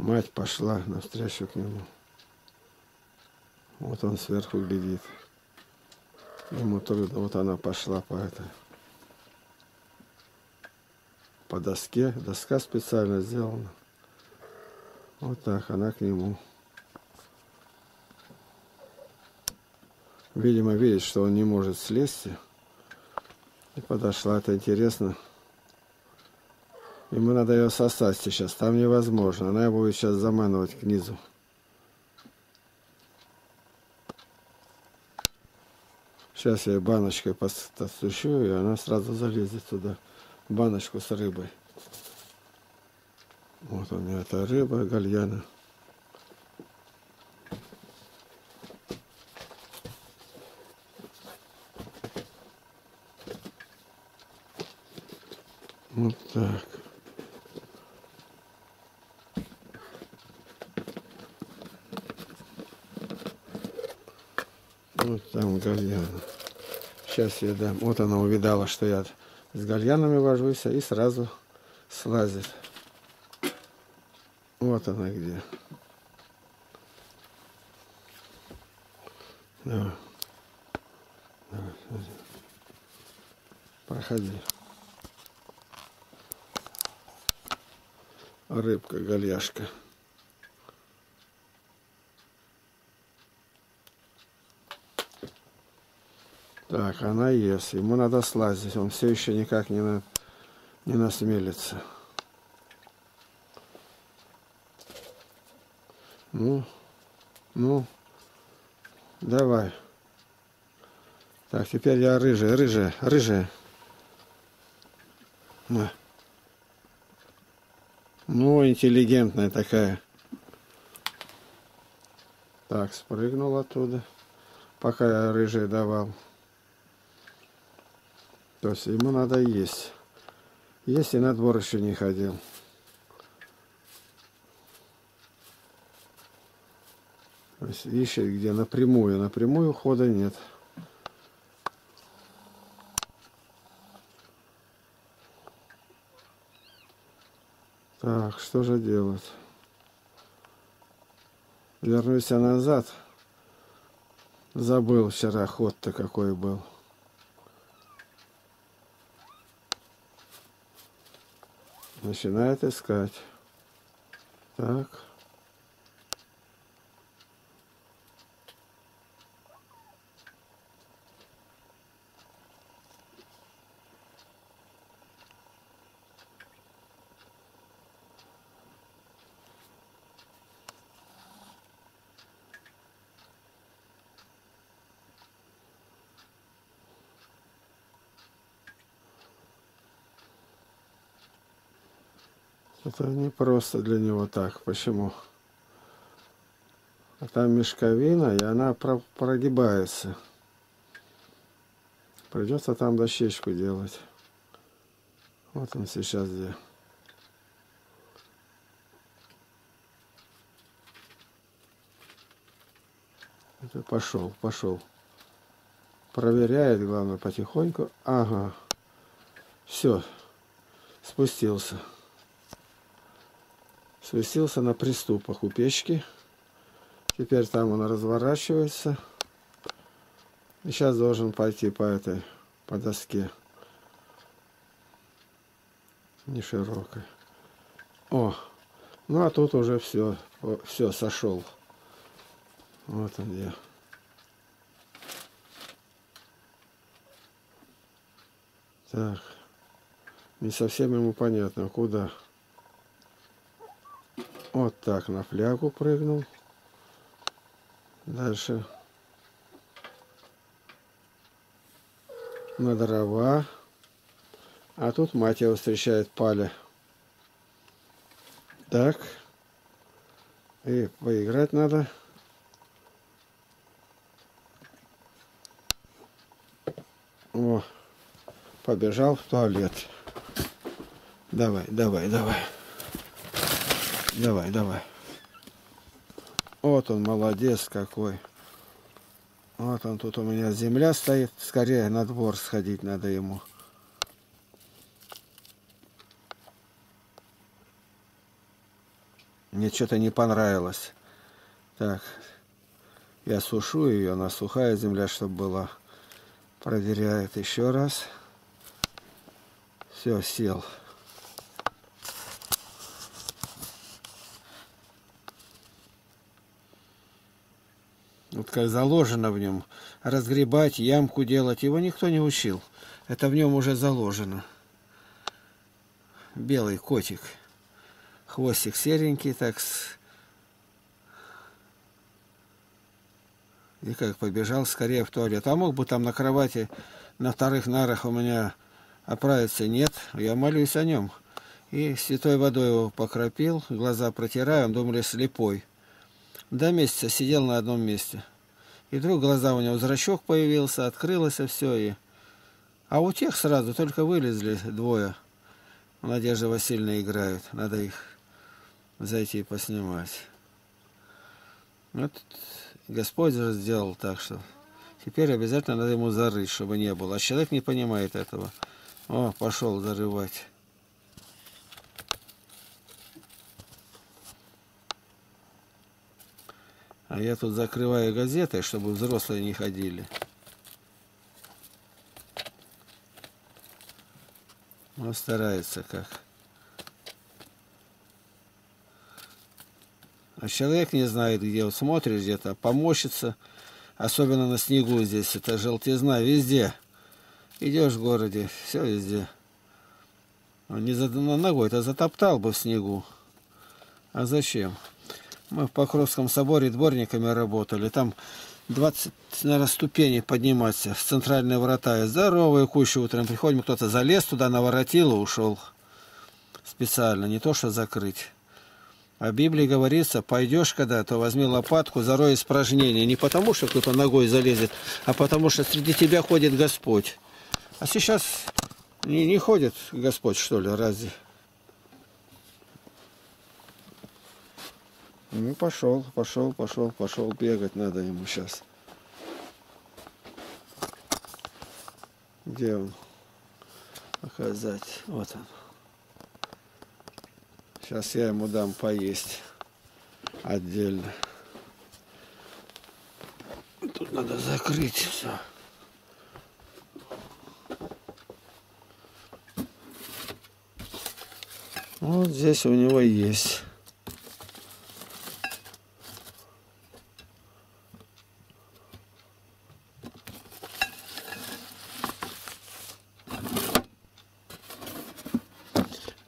Мать пошла навстречу к нему. Вот он сверху глядит. Ему трудно. Вот она пошла по этой. По доске. Доска специально сделана. Вот так она к нему. Видимо, видит, что он не может слезть. И подошла. Это интересно. Ему надо ее сосать сейчас. Там невозможно. Она будет сейчас заманивать к низу. Сейчас я баночкой подсущу, и она сразу залезет туда. Баночку с рыбой. Вот у меня эта рыба гальяна. Вот так. Вот там гальяна. Сейчас я дам. Вот она увидала, что я с гальянами вожусь, и сразу слазит. Вот она где. Давай. Давай. Проходи. Рыбка, гальяшка. Так, она ест. Ему надо слазить. Он все еще никак не насмелится. Ну, давай. Так, теперь я рыжая. На. Ну, интеллигентная такая. Так, спрыгнул оттуда, пока я рыжий давал. То есть ему надо есть. Есть, и на двор еще не ходил. То есть ищет, где напрямую. Напрямую хода нет. Так, что же делать? Вернусь я назад. Забыл вчера ход-то какой был. Начинает искать. Так. Это не просто для него так. Почему? А там мешковина, и она прогибается. Придется там дощечку делать. Вот он сейчас где. Это пошел. Проверяет, главное, потихоньку. Ага. Все. Спустился. Свистился на приступах у печки. Теперь там он разворачивается. И сейчас должен пойти по доске. Не широкой. О! Ну а тут уже все сошел. Вот он где. Так. Не совсем ему понятно, куда. Вот так на флягу прыгнул. Дальше на дрова. А тут мать его встречает, Пали. Так. И поиграть надо. О, побежал в туалет. Давай. Давай. Вот он, молодец какой. Вот он, тут у меня земля стоит. Скорее на двор сходить надо ему. Мне что-то не понравилось. Так, я сушу ее, она сухая земля, чтобы была. Проверяет еще раз. Все, сел. Вот как заложено в нем. Разгребать, ямку делать. Его никто не учил. Это в нем уже заложено. Белый котик. Хвостик серенький, так. И как побежал скорее в туалет. А мог бы там на кровати, на вторых нарах у меня оправиться? Нет. Я молюсь о нем. И святой водой его покропил. Глаза протираю. Он, думали, слепой. До месяца сидел на одном месте. И вдруг глаза у него, зрачок появился, открылось все. И... А у тех сразу только вылезли двое. Надежда Васильевна играет. Надо их зайти и поснимать. Вот Господь же сделал так, что теперь обязательно надо ему зарыть, чтобы не было. А человек не понимает этого. О, пошел зарывать. А я тут закрываю газеты, чтобы взрослые не ходили. Он старается как. А человек не знает, где он смотрит, где-то помощится. Особенно на снегу здесь. Это желтизна везде. Идешь в городе, все везде. Он не ногой-то затоптал бы в снегу. А зачем? Мы в Покровском соборе дворниками работали. Там 20, наверное, ступеней подниматься в центральные врата. И здоровые кучи утром приходим, кто-то залез туда, наворотил и ушел. Специально, не то что закрыть. А в Библии говорится, пойдешь когда-то, возьми лопатку, зарой испражнение. Не потому, что кто-то ногой залезет, а потому, что среди тебя ходит Господь. А сейчас не ходит Господь, что ли, разве? Ну, пошел, бегать надо ему сейчас. Где он? Показать. Вот он. Сейчас я ему дам поесть отдельно. Тут надо закрыть все. Вот здесь у него есть.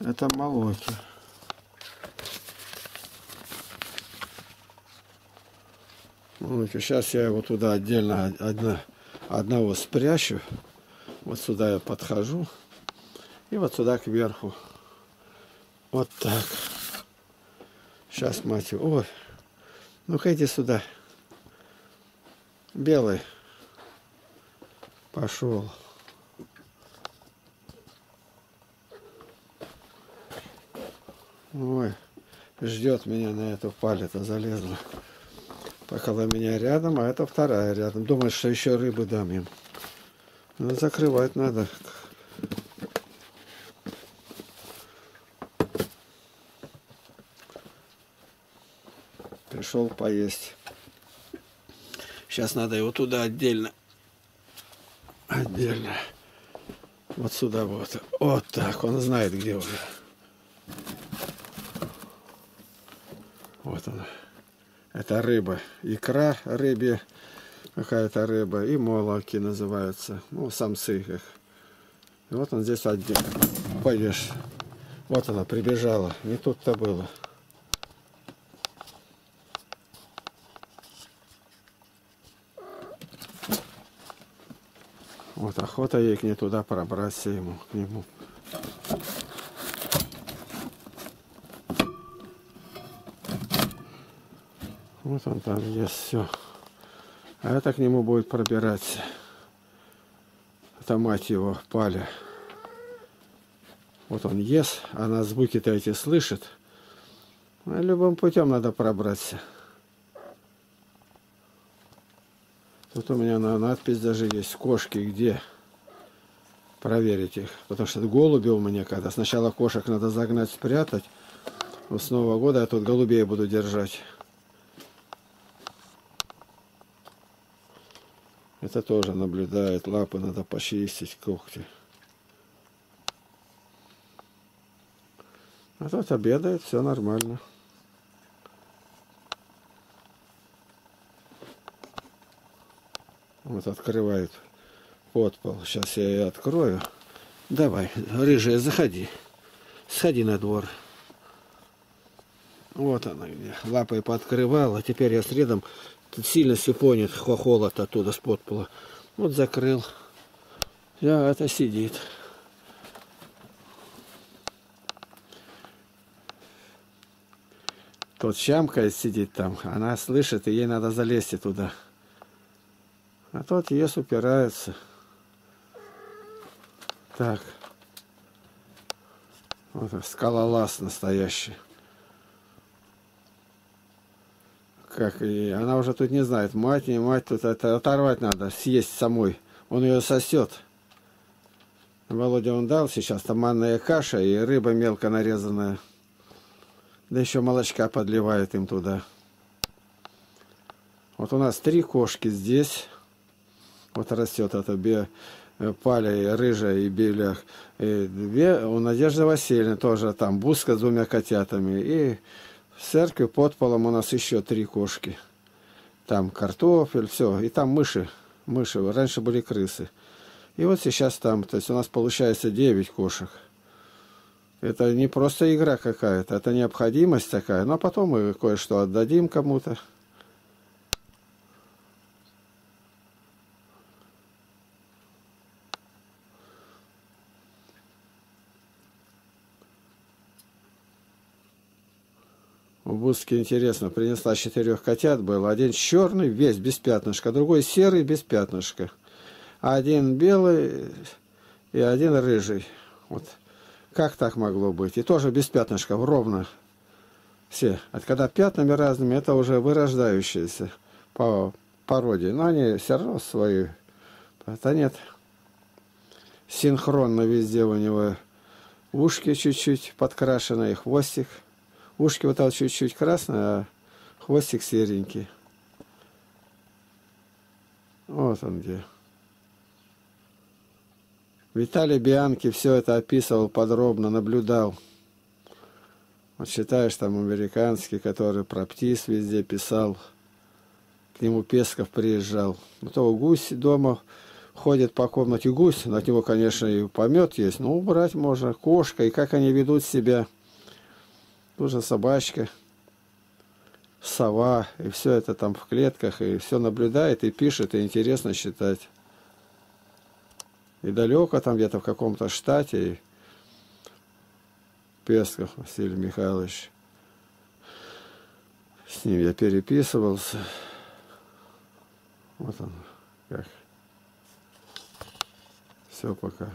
Это молоки. Сейчас я его туда отдельно одного спрячу. Вот сюда я подхожу. И вот сюда кверху. Вот так. Сейчас, мать его. Ой. Ну-ка иди сюда. Белый. Пошел. Ой, ждет меня на эту палец-то залезла. Около меня рядом, а это вторая рядом. Думает, что еще рыбы дам им. Но закрывать надо. Пришел поесть. Сейчас надо его туда отдельно. Отдельно. Вот сюда вот. Вот так. Он знает, где уже. Вот он. Это рыба. Икра рыбе, какая-то рыба. И молоки называются. Ну, самцы их. И вот он здесь один. Поешь. Вот она прибежала. Не тут-то было. Вот охота ей к ней туда пробраться ему, к нему. Вот он там есть, все. А это к нему будет пробираться. Это мать его, Пали. Вот он ест, она звуки-то эти слышит. А любым путем надо пробраться. Тут у меня надпись даже есть. Кошки где? Проверить их. Потому что голуби у меня когда. Сначала кошек надо загнать, спрятать. Но с Нового года я тут голубей буду держать. Это тоже наблюдает. Лапы надо почистить, когти. А тут обедает, все нормально. Вот открывает подпол. Сейчас я ее открою. Давай, рыжая, заходи. Сходи на двор. Вот она где. Лапой подкрывала. Теперь я средом... Тут сильно сипонит холод оттуда с подпола. Вот закрыл. Я это сидит. Тут щамка сидит там. Она слышит, и ей надо залезть туда. А тот ест, упирается. Так. Вот скалолаз настоящий. Как и она уже тут не знает, мать не мать, тут это оторвать надо, съесть самой. Он ее сосет. Володя он дал сейчас, там манная каша и рыба мелко нарезанная. Да еще молочка подливает им туда. Вот у нас 3 кошки здесь. Вот растет это Пали, рыжая и белях. И 2 у Надежды Васильевны тоже там буска с 2 котятами. И... В церкви под полом у нас еще 3 кошки. Там картофель, все. И там мыши. Мыши. Раньше были крысы. И вот сейчас там. То есть у нас получается 9 кошек. Это не просто игра какая-то. Это необходимость такая. Но потом мы кое-что отдадим кому-то. В Буске интересно, принесла 4 котят было. Один черный, весь без пятнышка, другой серый, без пятнышка. Один белый и один рыжий. Вот. Как так могло быть? И тоже без пятнышка, ровно все. От когда пятнами разными, это уже вырождающиеся по породе. Но они все равно свои. Это нет. Синхронно везде у него ушки чуть-чуть подкрашены и хвостик. Ушки вот там чуть-чуть красные, а хвостик серенький. Вот он где. Виталий Бианки все это описывал подробно, наблюдал. Вот считаешь, там американский, который про птиц везде писал. К нему Песков приезжал. Ну то гусь дома ходит по комнате. Гусь, от него, конечно, и помет есть, но убрать можно. Кошка, и как они ведут себя. Тоже собачка, сова, и все это там в клетках, и все наблюдает, и пишет, и интересно считать. И далеко там где-то в каком-то штате, Песков Василий Михайлович, с ним я переписывался. Вот он, как. Все, пока.